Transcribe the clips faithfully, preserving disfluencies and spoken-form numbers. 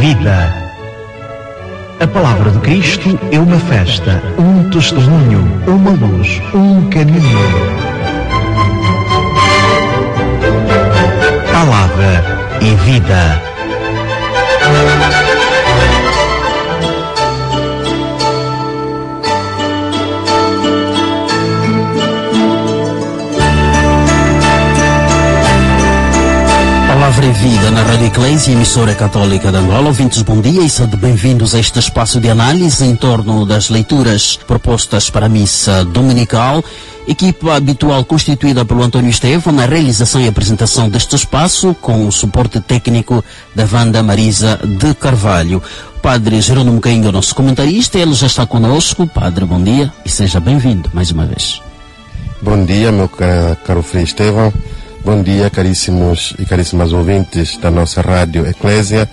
vida. A palavra de Cristo é uma festa, um testemunho, uma luz, um caminho. Palavra e vida. Palavra e Vida na Rádio Eclésia, emissora católica de Angola. Ouvintes, bom dia e sejam bem-vindos a este espaço de análise em torno das leituras propostas para a missa dominical. Equipa habitual constituída pelo António Estêvão na realização e apresentação deste espaço, com o suporte técnico da Vanda Marisa de Carvalho. Padre Jerónimo Cahinga é o nosso comentarista, ele já está conosco. Padre, bom dia e seja bem-vindo mais uma vez. Bom dia, meu caro, caro Frei Estêvão. Bom dia, caríssimos e caríssimas ouvintes da nossa Rádio Eclésia.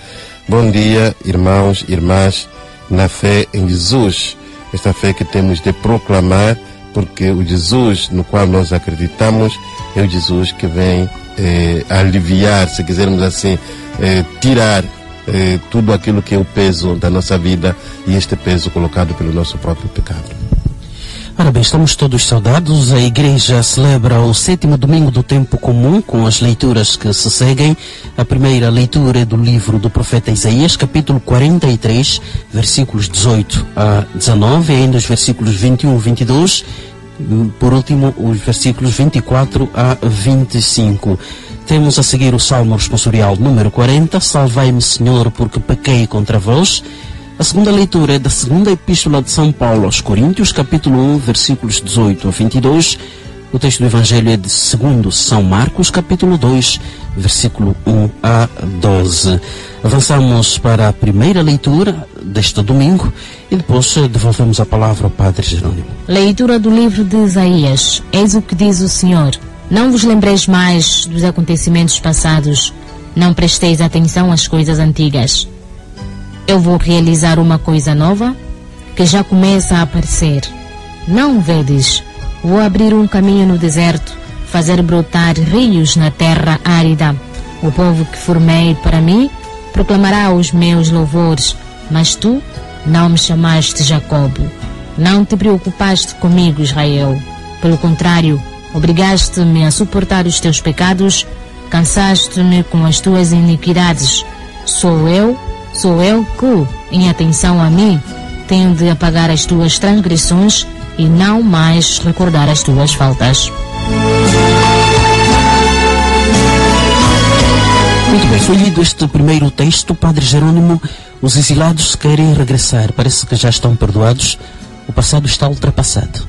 Bom dia, irmãos e irmãs, na fé em Jesus. Esta fé que temos de proclamar, porque o Jesus no qual nós acreditamos é o Jesus que vem eh, aliviar, se quisermos assim, eh, tirar eh, tudo aquilo que é o peso da nossa vida e este peso colocado pelo nosso próprio pecado. Ora bem, estamos todos saudados. A Igreja celebra o sétimo domingo do tempo comum com as leituras que se seguem. A primeira leitura é do livro do profeta Isaías, capítulo quarenta e três, versículos dezoito a dezenove, e ainda os versículos vinte e um e vinte e dois, por último os versículos vinte e quatro a vinte e cinco. Temos a seguir o Salmo responsorial número quarenta, Salvai-me, Senhor, porque pequei contra vós. A segunda leitura é da segunda epístola de São Paulo aos Coríntios, capítulo um, versículos dezoito a vinte e dois. O texto do Evangelho é de segundo São Marcos, capítulo dois, versículo um a doze. Avançamos para a primeira leitura deste domingo e depois devolvemos a palavra ao Padre Jerónimo. Leitura do livro de Isaías. Eis o que diz o Senhor. Não vos lembreis mais dos acontecimentos passados. Não presteis atenção às coisas antigas. Eu vou realizar uma coisa nova que já começa a aparecer. Não vedes? Vou abrir um caminho no deserto, fazer brotar rios na terra árida. O povo que formei para mim proclamará os meus louvores, mas tu não me chamaste Jacobo. Não te preocupaste comigo, Israel. Pelo contrário, obrigaste-me a suportar os teus pecados, cansaste-me com as tuas iniquidades. Sou eu Sou eu que, em atenção a mim, tenho de apagar as tuas transgressões e não mais recordar as tuas faltas. Muito bem, foi lido este primeiro texto, Padre Jerónimo. Os exilados querem regressar, parece que já estão perdoados, o passado está ultrapassado.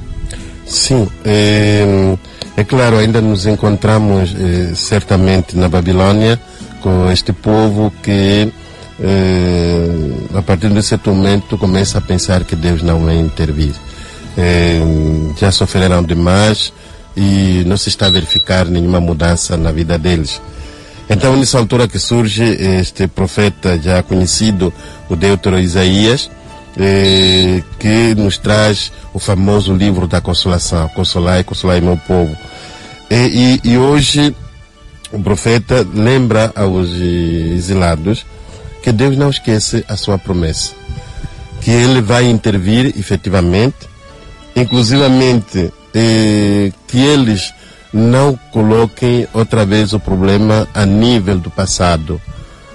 Sim, é, é claro, ainda nos encontramos é, certamente na Babilônia com este povo que... É, a partir desse momento começa a pensar que Deus não vai intervir. É, já sofrerão demais e não se está a verificar nenhuma mudança na vida deles. Então, nessa altura que surge este profeta já conhecido, o Deutero Isaías, é, que nos traz o famoso livro da consolação, Consolai, consolai meu povo. E, e, e hoje o profeta lembra aos exilados que Deus não esquece a sua promessa, que Ele vai intervir efetivamente, inclusivamente eh, que eles não coloquem outra vez o problema a nível do passado.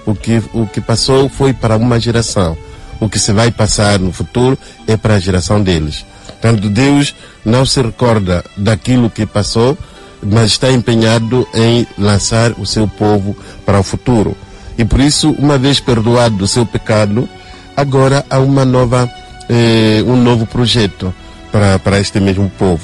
O que, o que passou foi para uma geração, o que se vai passar no futuro é para a geração deles. Portanto, Deus não se recorda daquilo que passou, mas está empenhado em lançar o seu povo para o futuro. E por isso, uma vez perdoado do seu pecado, agora há uma nova, eh, um novo projeto para, para este mesmo povo.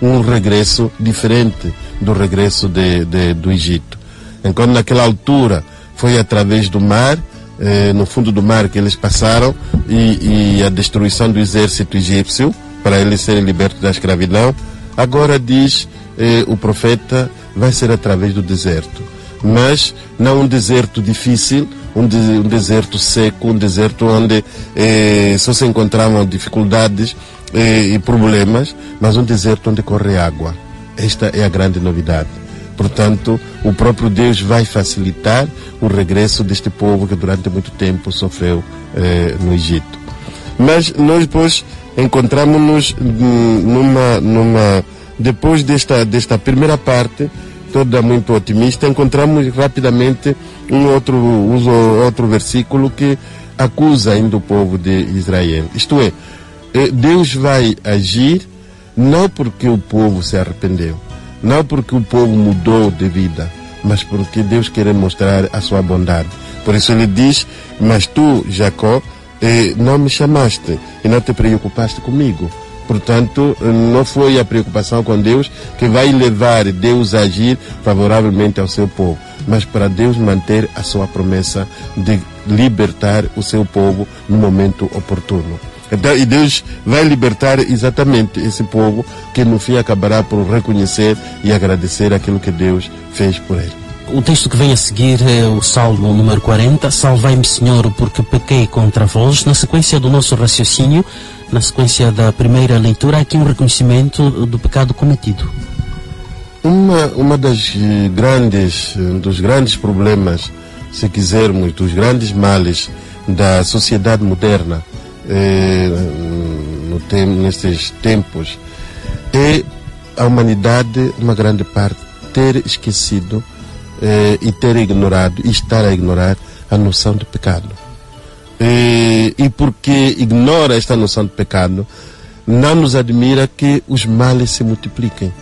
Um regresso diferente do regresso de, de, do Egito. Enquanto naquela altura foi através do mar, eh, no fundo do mar que eles passaram, e, e a destruição do exército egípcio, para eles serem libertos da escravidão, agora diz eh, o profeta, vai ser através do deserto. Mas não um deserto difícil, um, de, um deserto seco, um deserto onde eh, só se encontravam dificuldades eh, e problemas, mas um deserto onde corre água. Esta é a grande novidade. Portanto, o próprio Deus vai facilitar o regresso deste povo que durante muito tempo sofreu eh, no Egito. Mas nós depois encontramos-nos numa, numa, depois desta, desta primeira parte, toda muito otimista, encontramos rapidamente um outro, um outro versículo que acusa ainda o povo de Israel. Isto é, Deus vai agir não porque o povo se arrependeu, não porque o povo mudou de vida, mas porque Deus quer mostrar a sua bondade. Por isso ele diz, mas tu, Jacó, não me chamaste e não te preocupaste comigo. Portanto, não foi a preocupação com Deus que vai levar Deus a agir favoravelmente ao seu povo, mas para Deus manter a sua promessa de libertar o seu povo no momento oportuno. Então, e Deus vai libertar exatamente esse povo que no fim acabará por reconhecer e agradecer aquilo que Deus fez por ele. O texto que vem a seguir é o Salmo número quarenta, Salvai-me, Senhor, porque pequei contra vós. Na sequência do nosso raciocínio, na sequência da primeira leitura, há aqui um reconhecimento do pecado cometido. Uma, uma das grandes, dos grandes problemas, se quisermos, dos grandes males da sociedade moderna, É, no tem, nesses tempos, é a humanidade, uma grande parte, ter esquecido é, e ter ignorado e estar a ignorar a noção de pecado. É, e porque ignora esta noção de pecado, não nos admira que os males se multipliquem.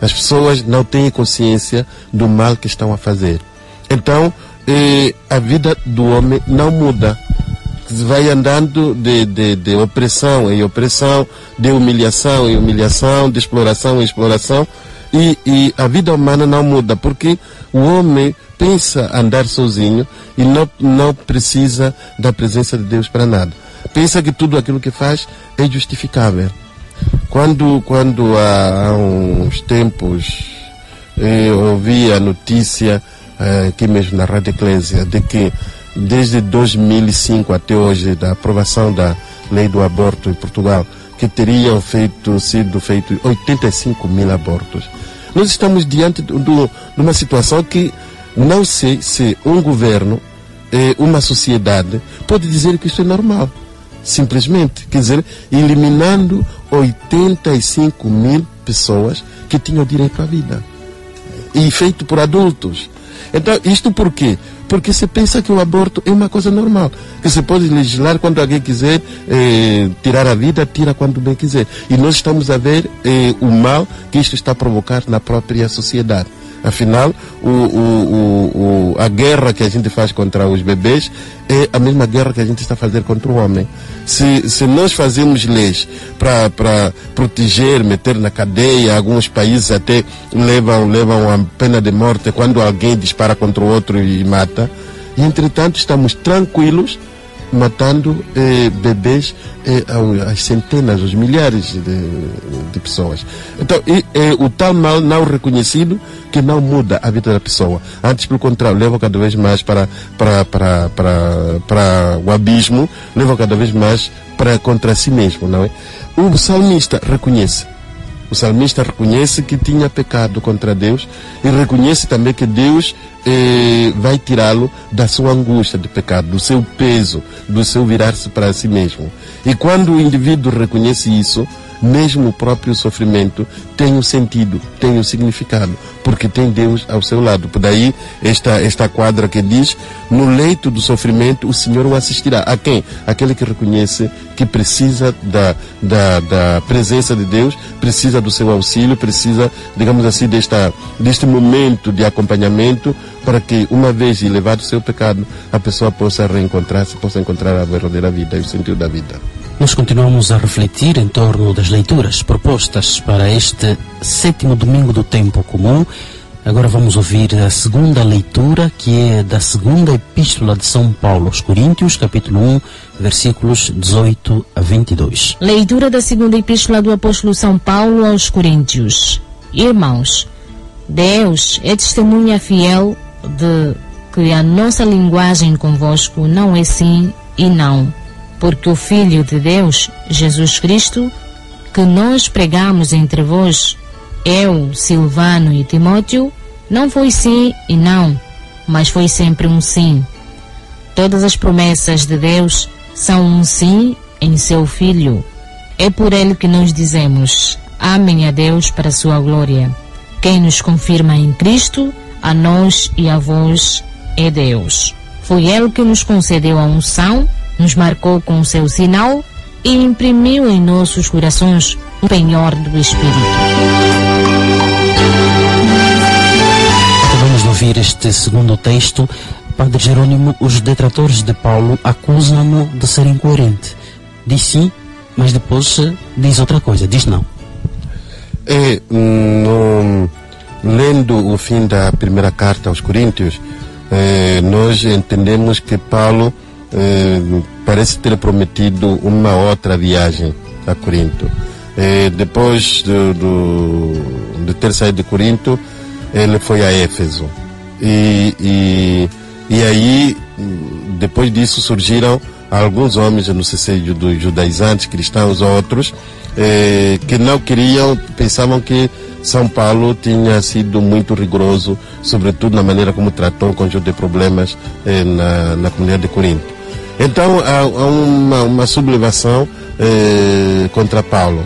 As pessoas não têm consciência do mal que estão a fazer. Então, é, a vida do homem não muda. Vai andando de, de, de opressão em opressão, de humilhação em humilhação, de exploração em exploração, e, e a vida humana não muda, porque o homem pensa andar sozinho e não, não precisa da presença de Deus para nada. Pensa que tudo aquilo que faz é justificável. Quando, quando há, há uns tempos eu ouvi a notícia aqui mesmo na Rádio Eclésia de que desde dois mil e cinco até hoje, da aprovação da lei do aborto em Portugal, que teriam feito, sido feitos oitenta e cinco mil abortos. Nós estamos diante do, do, de uma situação que não sei se um governo, eh, uma sociedade, pode dizer que isso é normal. Simplesmente, quer dizer, eliminando oitenta e cinco mil pessoas que tinham direito à vida. E feito por adultos. Então, isto por quê? Porque se pensa que o aborto é uma coisa normal, que se pode legislar quando alguém quiser, eh, tirar a vida, tira quando bem quiser. E nós estamos a ver eh, o mal que isto está a provocar na própria sociedade. Afinal, o, o, o, a guerra que a gente faz contra os bebês é a mesma guerra que a gente está a fazer contra o homem. Se, se nós fazemos leis para proteger, meter na cadeia, alguns países até levam, levam a pena de morte quando alguém dispara contra o outro e mata, e entretanto estamos tranquilos matando eh, bebês eh, às centenas, aos milhares de, de pessoas. Então, e, eh, o tal mal não reconhecido que não muda a vida da pessoa. Antes, pelo contrário, leva cada vez mais para, para, para, para, para o abismo, leva cada vez mais para contra si mesmo, não é? O salmista reconhece. O salmista reconhece que tinha pecado contra Deus e reconhece também que Deus eh, vai tirá-lo da sua angústia de pecado, do seu peso, do seu virar-se para si mesmo. E quando o indivíduo reconhece isso, mesmo o próprio sofrimento tem um sentido, tem um significado, porque tem Deus ao seu lado. Por daí esta, esta quadra que diz, no leito do sofrimento o Senhor o assistirá. A quem? Aquele que reconhece que precisa da, da, da presença de Deus, precisa do seu auxílio, precisa, digamos assim, desta, deste momento de acompanhamento, para que, uma vez elevado o seu pecado, a pessoa possa reencontrar-se, possa encontrar a verdadeira vida e o sentido da vida. Nós continuamos a refletir em torno das leituras propostas para este sétimo domingo do tempo comum. Agora vamos ouvir a segunda leitura, que é da segunda epístola de São Paulo aos Coríntios, capítulo um, versículos dezoito a vinte e dois. Leitura da segunda epístola do apóstolo São Paulo aos Coríntios. Irmãos, Deus é testemunha fiel de que a nossa linguagem convosco não é sim e não, porque o Filho de Deus, Jesus Cristo, que nós pregamos entre vós, eu, Silvano e Timóteo, Não foi sim e não, mas foi sempre um sim. Todas as promessas de Deus são um sim em seu Filho. É por ele que nós dizemos, amém a Deus para a sua glória. Quem nos confirma em Cristo, a nós e a vós, é Deus. Foi ele que nos concedeu a unção, nos marcou com o seu sinal e imprimiu em nossos corações o penhor do Espírito. Ouvir este segundo texto, Padre Jerónimo, os detratores de Paulo acusam-no de ser incoerente. Diz sim, mas depois diz outra coisa, diz não. É, no, lendo o fim da primeira carta aos Coríntios, é, nós entendemos que Paulo é, parece ter prometido uma outra viagem a Corinto. É, depois do, do, de ter saído de Corinto, ele foi a Éfeso. E, e, e aí, depois disso, surgiram alguns homens, eu não sei se dos judaizantes, cristãos, outros, eh, que não queriam, pensavam que São Paulo tinha sido muito rigoroso, sobretudo na maneira como tratou um conjunto de problemas eh, na, na comunidade de Corinto. Então, há, há uma, uma sublevação eh, contra Paulo.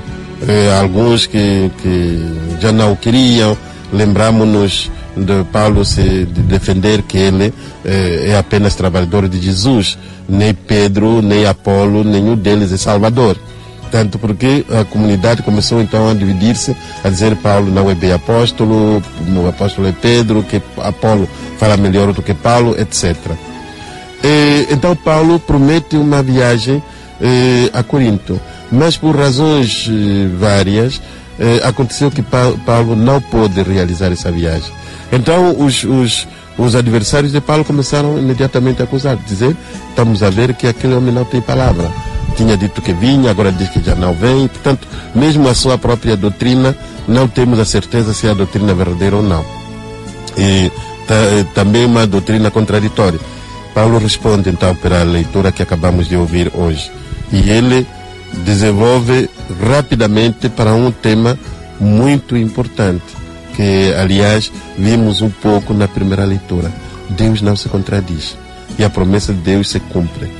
Eh, alguns que, que já não o queriam. Lembramos-nos de Paulo se defender que ele eh, é apenas trabalhador de Jesus. Nem Pedro, nem Apolo, nenhum deles é Salvador. Tanto porque a comunidade começou então a dividir-se, a dizer Paulo não é bem apóstolo, o apóstolo é Pedro, que Apolo fala melhor do que Paulo, etcétera. E, então Paulo promete uma viagem eh, a Corinto, mas por razões eh, várias, aconteceu que Paulo não pôde realizar essa viagem. Então os, os, os adversários de Paulo começaram imediatamente a acusar, dizer, estamos a ver que aquele homem não tem palavra, tinha dito que vinha, agora diz que já não vem. Portanto, mesmo a sua própria doutrina, não temos a certeza se é a doutrina verdadeira ou não, e também uma doutrina contraditória. Paulo responde então pela leitura que acabamos de ouvir hoje, e ele desenvolve rapidamente para um tema muito importante, que aliás vimos um pouco na primeira leitura. Deus não se contradiz e a promessa de Deus se cumpre.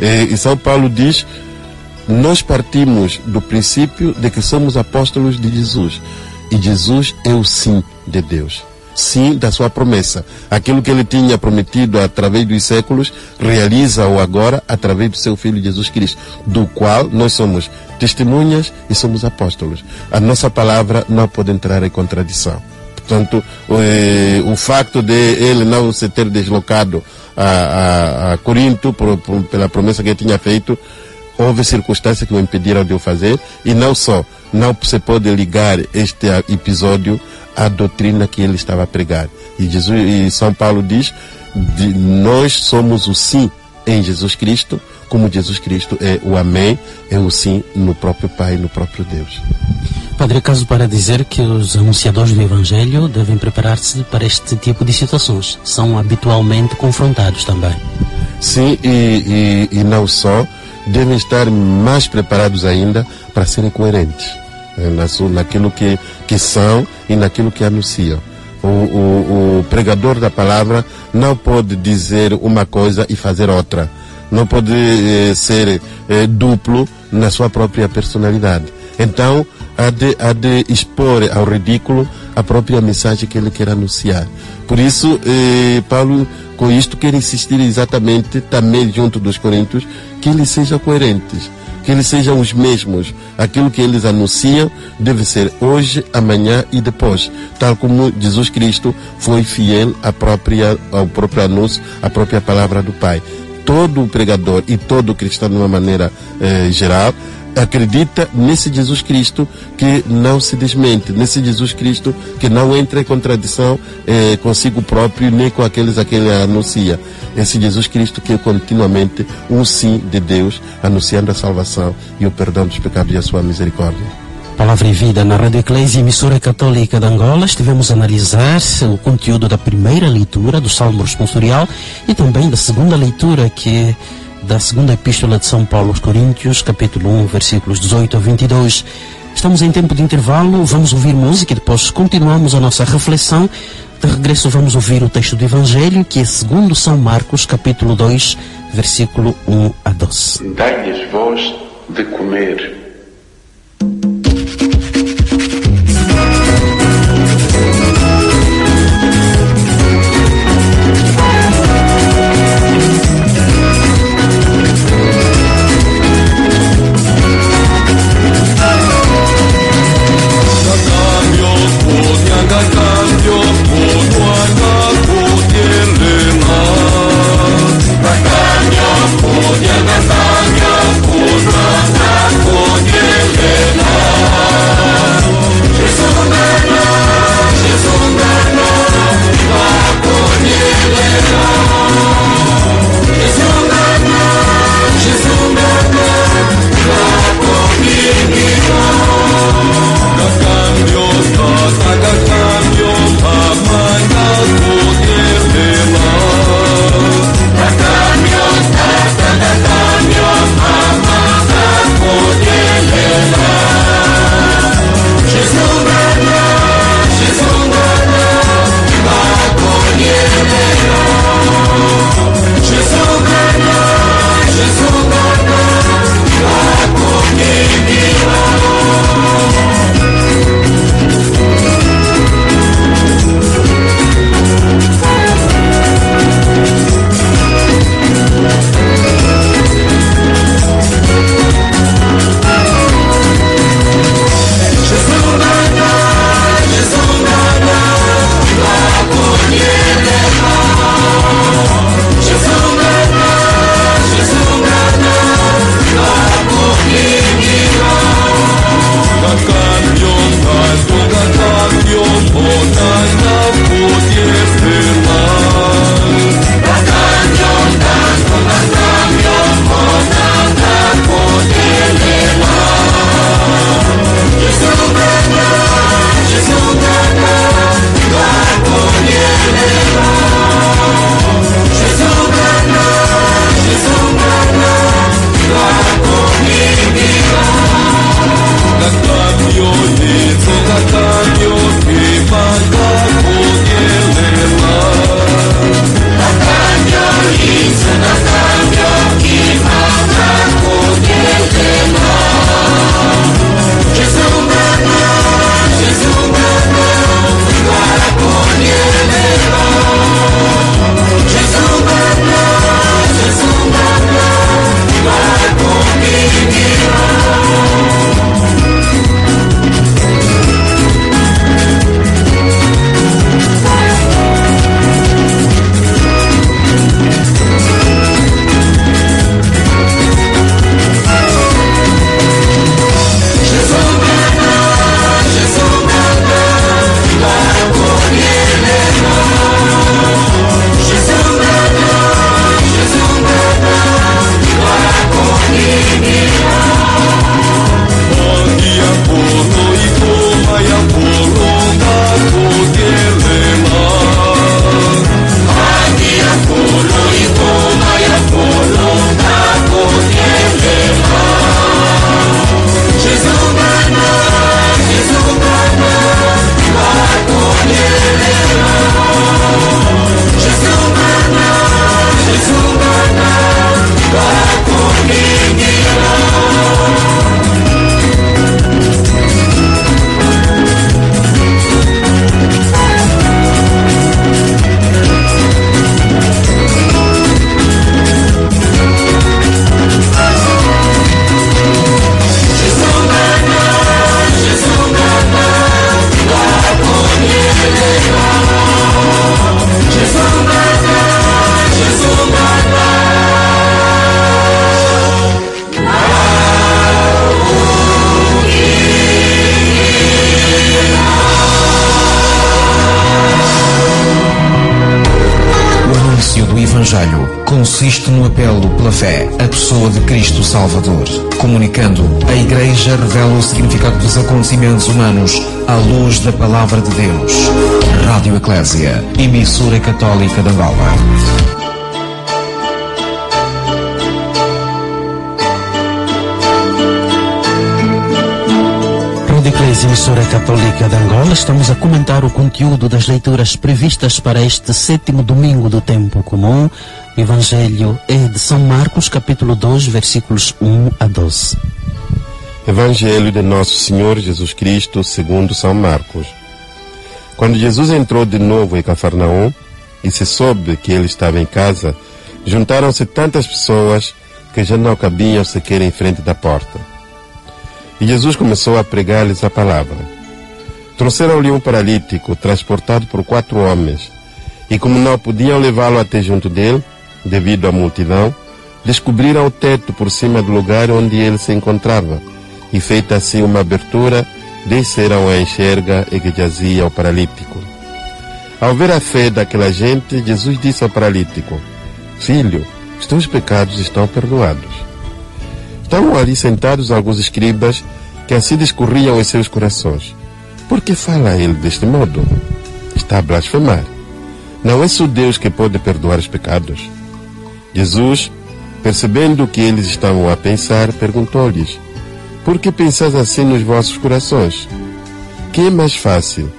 E São Paulo diz, nós partimos do princípio de que somos apóstolos de Jesus, e Jesus é o sim de Deus, sim da sua promessa. Aquilo que ele tinha prometido através dos séculos, realiza-o agora através do seu Filho Jesus Cristo, do qual nós somos testemunhas e somos apóstolos. A nossa palavra não pode entrar em contradição. Portanto, o, o facto de ele não se ter deslocado a, a, a Corinto por, por, pela promessa que ele tinha feito, houve circunstâncias que o impediram de o fazer. E não só, não se pode ligar este episódio à doutrina que ele estava a pregar. E, Jesus, e São Paulo diz, de, nós somos o sim em Jesus Cristo, como Jesus Cristo é o amém, é o sim no próprio Pai, no próprio Deus. Padre, caso para dizer que os anunciadores do Evangelho devem preparar-se para este tipo de situações, são habitualmente confrontados também. Sim, e, e, e não só, devem estar mais preparados ainda para serem coerentes na sua, naquilo que, que são e naquilo que anunciam. O, o, o pregador da palavra não pode dizer uma coisa e fazer outra. Não pode eh, ser eh, duplo na sua própria personalidade. Então, há de, há de expor ao ridículo a própria mensagem que ele quer anunciar. Por isso, eh, Paulo, com isto, quer insistir exatamente, também junto dos coríntios, que eles sejam coerentes, que eles sejam os mesmos. Aquilo que eles anunciam deve ser hoje, amanhã e depois, tal como Jesus Cristo foi fiel à própria, ao próprio anúncio, à própria palavra do Pai. Todo pregador e todo cristão, de uma maneira eh, geral, acredita nesse Jesus Cristo que não se desmente, nesse Jesus Cristo que não entra em contradição eh, consigo próprio nem com aqueles a quem ele anuncia. Esse Jesus Cristo que é continuamente um sim de Deus, anunciando a salvação e o perdão dos pecados e a sua misericórdia. Palavra e Vida na Rádio Eclésia, emissora católica de Angola. Estivemos a analisar o conteúdo da primeira leitura do Salmo Responsorial e também da segunda leitura, que da segunda epístola de São Paulo aos Coríntios, capítulo um, versículos dezoito a vinte e dois. Estamos em tempo de intervalo, vamos ouvir música e depois continuamos a nossa reflexão De regresso vamos ouvir o texto do Evangelho, que é segundo São Marcos, capítulo dois, versículo um a doze. Dai-lhes vós de comer. Consiste no apelo pela fé à pessoa de Cristo Salvador. Comunicando, a Igreja revela o significado dos acontecimentos humanos à luz da Palavra de Deus. Rádio Eclésia, emissora católica de Angola. Emissora Católica de Angola, estamos a comentar o conteúdo das leituras previstas para este sétimo domingo do tempo comum. O Evangelho é de São Marcos, capítulo dois, versículos um a doze. Evangelho de Nosso Senhor Jesus Cristo, segundo São Marcos. Quando Jesus entrou de novo em Cafarnaum e se soube que ele estava em casa, juntaram-se tantas pessoas que já não cabiam sequer em frente da porta. E Jesus começou a pregar-lhes a palavra. Trouxeram-lhe um paralítico, transportado por quatro homens, e como não podiam levá-lo até junto dele, devido à multidão, descobriram o teto por cima do lugar onde ele se encontrava, e feita assim uma abertura, desceram a enxerga em que jazia o paralítico. Ao ver a fé daquela gente, Jesus disse ao paralítico: "Filho, os teus pecados estão perdoados." Estavam ali sentados alguns escribas que assim discorriam em seus corações: "Por que fala ele deste modo? Está a blasfemar. Não é só Deus que pode perdoar os pecados?" Jesus, percebendo o que eles estavam a pensar, perguntou-lhes: "Por que pensais assim nos vossos corações? Que é mais fácil,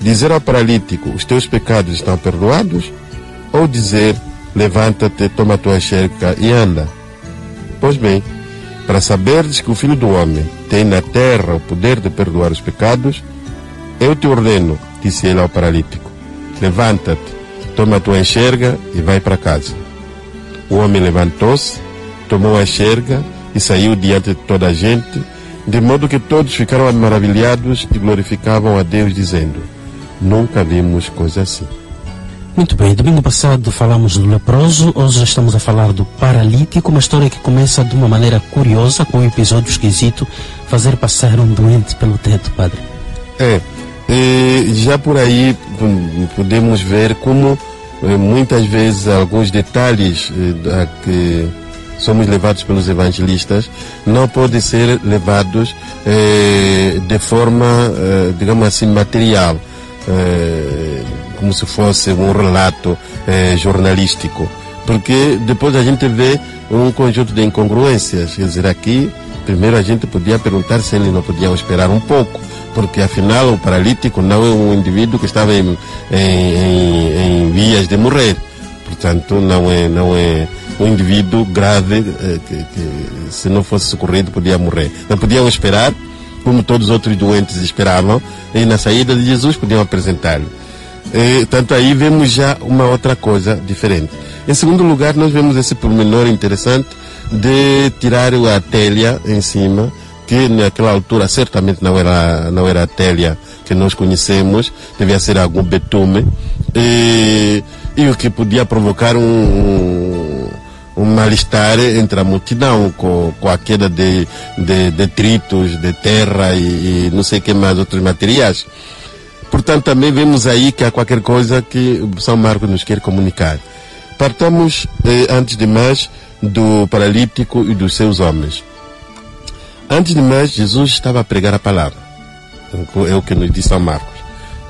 dizer ao paralítico, os teus pecados estão perdoados? Ou dizer, levanta-te, toma a tua enxerga e anda? Pois bem, para saberdes que o Filho do Homem tem na terra o poder de perdoar os pecados, eu te ordeno", disse ele ao paralítico, "levanta-te, toma a tua enxerga e vai para casa." O homem levantou-se, tomou a enxerga e saiu diante de toda a gente, de modo que todos ficaram maravilhados e glorificavam a Deus, dizendo: "Nunca vimos coisa assim." Muito bem, domingo passado falamos do leproso, hoje já estamos a falar do paralítico, uma história que começa de uma maneira curiosa, com um episódio esquisito, fazer passar um doente pelo teto, padre. É, e já por aí podemos ver como muitas vezes alguns detalhes a que somos levados pelos evangelistas não podem ser levados de forma, digamos assim, material, como se fosse um relato eh, jornalístico, porque depois a gente vê um conjunto de incongruências. Quer dizer, aqui primeiro a gente podia perguntar se ele não podia esperar um pouco, porque afinal o paralítico não é um indivíduo que estava em, em, em, em vias de morrer, portanto não é, não é um indivíduo grave eh, que, que se não fosse socorrido podia morrer. Não podiam esperar como todos os outros doentes esperavam, e na saída de Jesus podiam apresentá-lo. E, tanto aí vemos já uma outra coisa diferente. Em segundo lugar, nós vemos esse pormenor interessante de tirar a telha em cima, que naquela altura certamente não era, não era a telha que nós conhecemos, devia ser algum betume, e, e o que podia provocar um, um, um mal-estar entre a multidão, com, com a queda de detritos, de terra e, e não sei o que mais, outros materiais. Portanto, também vemos aí que há qualquer coisa que São Marcos nos quer comunicar. Partamos, eh, antes de mais, do paralítico e dos seus homens. Antes de mais, Jesus estava a pregar a palavra. É o que nos diz São Marcos.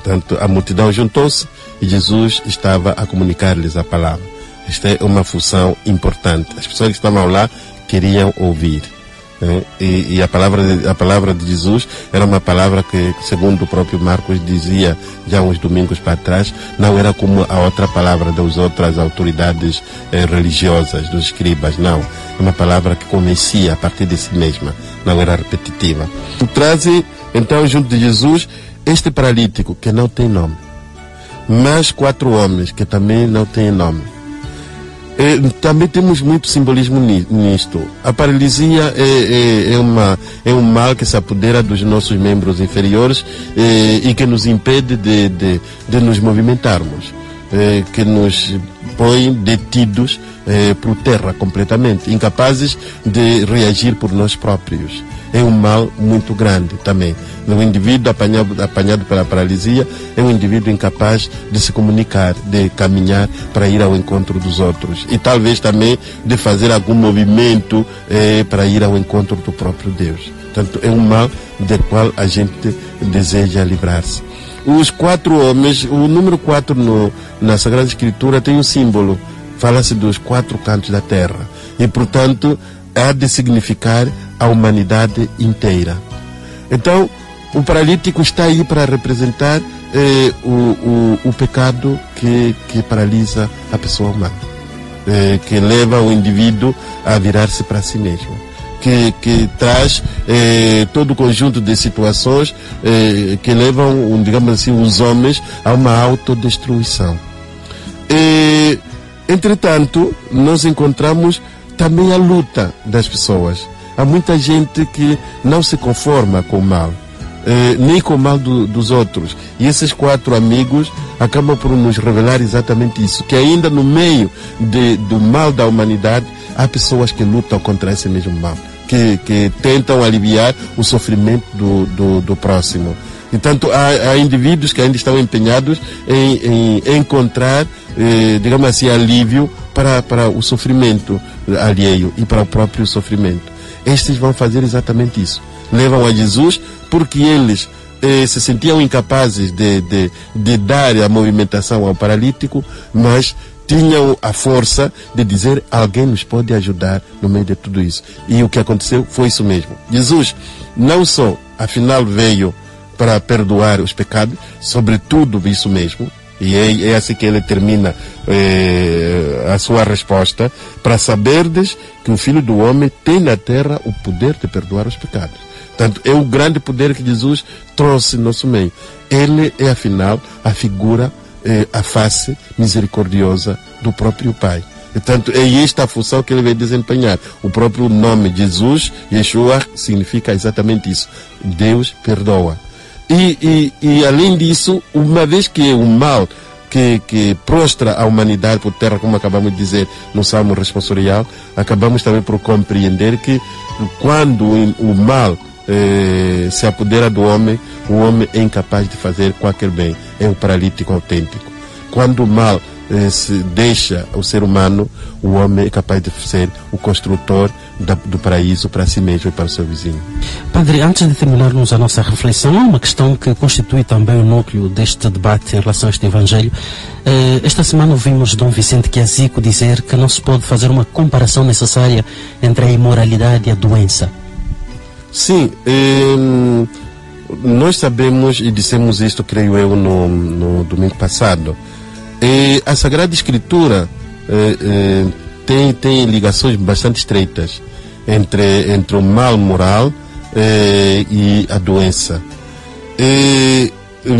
Portanto, a multidão juntou-se e Jesus estava a comunicar-lhes a palavra. Esta é uma função importante. As pessoas que estavam lá queriam ouvir. E, e a, palavra de, a palavra de Jesus era uma palavra que, segundo o próprio Marcos dizia já uns domingos para trás, não era como a outra palavra das outras autoridades eh, religiosas, dos escribas, não. É uma palavra que convencia a partir de si mesma, não era repetitiva. Traze, então, junto de Jesus, este paralítico, que não tem nome, mais quatro homens, que também não têm nome. Também temos muito simbolismo nisto. A paralisia é, é, é, uma, é um mal que se apodera dos nossos membros inferiores é, e que nos impede de, de, de nos movimentarmos, é, que nos põe detidos é, por terra completamente, incapazes de reagir por nós próprios. É um mal muito grande também. Um indivíduo apanhado, apanhado pela paralisia é um indivíduo incapaz de se comunicar, de caminhar para ir ao encontro dos outros. E talvez também de fazer algum movimento eh, para ir ao encontro do próprio Deus. Portanto, é um mal do qual a gente deseja livrar-se. Os quatro homens, o número quatro no, na Sagrada Escritura tem um símbolo. Fala-se dos quatro cantos da terra. E, portanto, há de significar a humanidade inteira. Então, O paralítico está aí para representar eh, o, o, o pecado que, que paralisa a pessoa humana, eh, que leva o indivíduo a virar-se para si mesmo, que, que traz eh, todo o conjunto de situações eh, que levam, digamos assim, os homens a uma autodestruição. E, entretanto, nós encontramos também a luta das pessoas. Há muita gente que não se conforma com o mal. Eh, nem com o mal do, dos outros. E esses quatro amigos acabam por nos revelar exatamente isso, que ainda no meio de, do mal da humanidade há pessoas que lutam contra esse mesmo mal, que, que tentam aliviar o sofrimento do, do, do próximo. Portanto, há, há indivíduos que ainda estão empenhados em, em encontrar, eh, digamos assim, alívio para, para o sofrimento alheio e para o próprio sofrimento. Estes vão fazer exatamente isso. Levam a Jesus porque eles eh, se sentiam incapazes de, de, de dar a movimentação ao paralítico, mas tinham a força de dizer: alguém nos pode ajudar no meio de tudo isso. E o que aconteceu foi isso mesmo. Jesus não só, afinal, veio para perdoar os pecados, sobretudo isso mesmo, e é, é assim que ele termina eh, a sua resposta: para saberdes que o Filho do Homem tem na terra o poder de perdoar os pecados. Portanto, é o grande poder que Jesus trouxe no nosso meio. Ele é, afinal, a figura, eh, a face misericordiosa do próprio Pai. Portanto, é esta a função que ele veio desempenhar. O próprio nome Jesus, Yeshua, significa exatamente isso. Deus perdoa. E, e, e além disso, uma vez que o mal que, que prostra a humanidade por terra, como acabamos de dizer no Salmo responsorial, acabamos também por compreender que quando o mal Eh, se apodera do homem, o homem é incapaz de fazer qualquer bem. É um paralítico autêntico. Quando o mal eh, se deixa o ser humano, o homem é capaz de ser o construtor da, do paraíso para si mesmo e para o seu vizinho. Padre, antes de terminarmos a nossa reflexão, uma questão que constitui também o núcleo deste debate em relação a este evangelho. Eh, esta semana ouvimos Dom Vicente Quezico dizer que não se pode fazer uma comparação necessária entre a imoralidade e a doença. Sim, eh, nós sabemos e dissemos isto, creio eu, no, no domingo passado. E a Sagrada Escritura eh, eh, tem, tem ligações bastante estreitas entre, entre o mal moral eh, e a doença. E,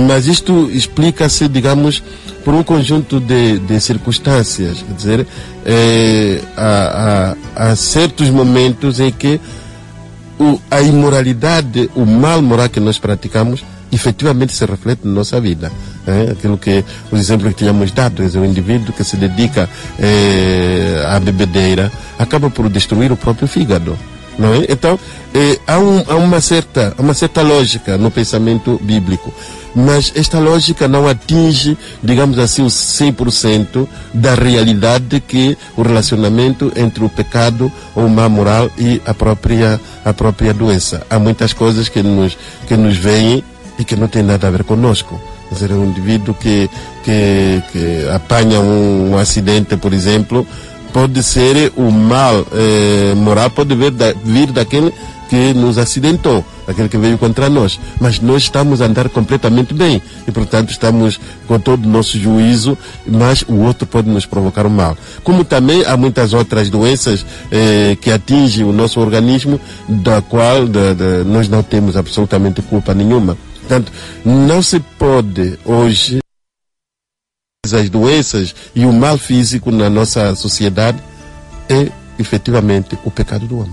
mas isto explica-se, digamos, por um conjunto de, de circunstâncias. Quer dizer, eh, há, há, há certos momentos em que a imoralidade, o mal moral que nós praticamos, efetivamente se reflete na nossa vida. É? Aquilo que, os exemplos que tínhamos dado, o indivíduo que se dedica é, à bebedeira acaba por destruir o próprio fígado. Não é? Então, é, há, um, há uma certa, uma certa lógica no pensamento bíblico, mas esta lógica não atinge, digamos assim, os cem por cento da realidade que o relacionamento entre o pecado ou o má moral e a própria, a própria doença. Há muitas coisas que nos, que nos veem e que não têm nada a ver conosco. Quer dizer, um indivíduo que, que, que apanha um, um acidente, por exemplo, pode ser o mal eh, moral, pode vir, da, vir daquele que nos acidentou, aquele que veio contra nós, mas nós estamos a andar completamente bem e, portanto, estamos com todo o nosso juízo, mas o outro pode nos provocar o mal. Como também há muitas outras doenças eh, que atingem o nosso organismo, da qual da, da, nós não temos absolutamente culpa nenhuma. Portanto, não se pode hoje as doenças e o mal físico na nossa sociedade é, efetivamente, o pecado do homem.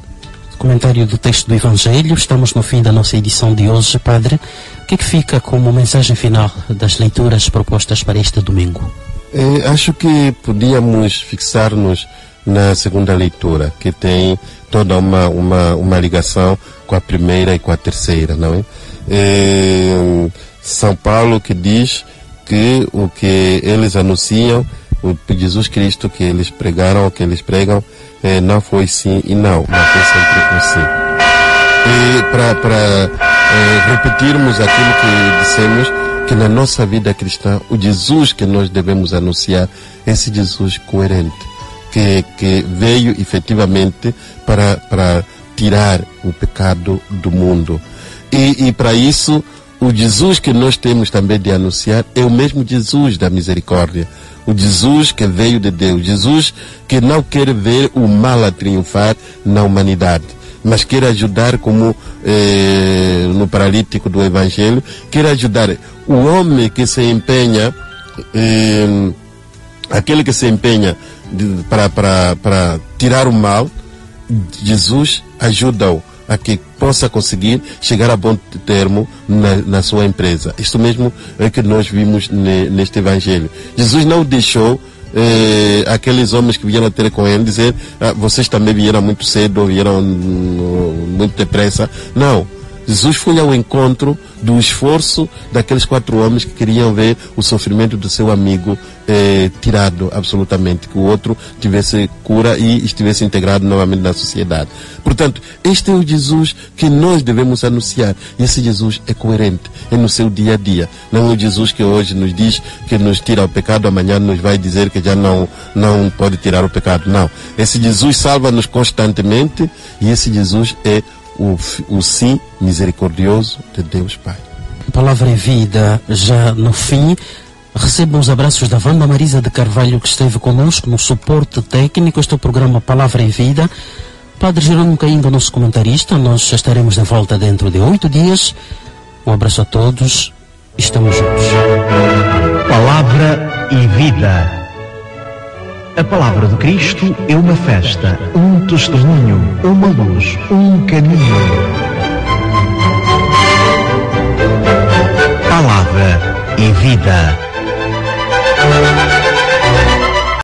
Comentário do texto do Evangelho. Estamos no fim da nossa edição de hoje, Padre. O que, é que fica como mensagem final das leituras propostas para este domingo? É, acho que podíamos fixar-nos na segunda leitura, que tem toda uma, uma, uma ligação com a primeira e com a terceira, não é? É São Paulo que diz que o que eles anunciam, o Jesus Cristo que eles pregaram, que eles pregam, Eh, não foi sim e não, mas foi sempre um sim. E para eh, repetirmos aquilo que dissemos, que na nossa vida cristã, o Jesus que nós devemos anunciar, esse Jesus coerente, que, que veio efetivamente para, para tirar o pecado do mundo. E, e para isso, o Jesus que nós temos também de anunciar é o mesmo Jesus da misericórdia. O Jesus que veio de Deus. Jesus que não quer ver o mal a triunfar na humanidade, mas quer ajudar, como eh, no paralítico do Evangelho, quer ajudar o homem que se empenha, eh, aquele que se empenha para tirar o mal. Jesus ajuda-o a que possa conseguir chegar a bom termo na, na sua empresa. Isto mesmo é que nós vimos ne, neste Evangelho. Jesus não deixou eh, aqueles homens que vieram ter com ele dizer: ah, vocês também vieram muito cedo, vieram mm, muito depressa. Não. Jesus foi ao encontro do esforço daqueles quatro homens que queriam ver o sofrimento do seu amigo eh, tirado absolutamente, que o outro tivesse cura e estivesse integrado novamente na sociedade. Portanto, este é o Jesus que nós devemos anunciar. E esse Jesus é coerente, é no seu dia a dia. Não é o Jesus que hoje nos diz que nos tira o pecado, amanhã nos vai dizer que já não, não pode tirar o pecado. Não. Esse Jesus salva-nos constantemente, e esse Jesus é O, o sim misericordioso de Deus Pai. Palavra e Vida, já no fim, recebam os abraços da Vanda Marisa de Carvalho, que esteve conosco no suporte técnico. Este é o programa Palavra e Vida. Padre Jerónimo Cahinga, nosso comentarista. Nós estaremos de volta dentro de oito dias. Um abraço a todos. Estamos juntos. Palavra e Vida. A palavra de Cristo é uma festa, um testemunho, uma luz, um caminho. Palavra e Vida.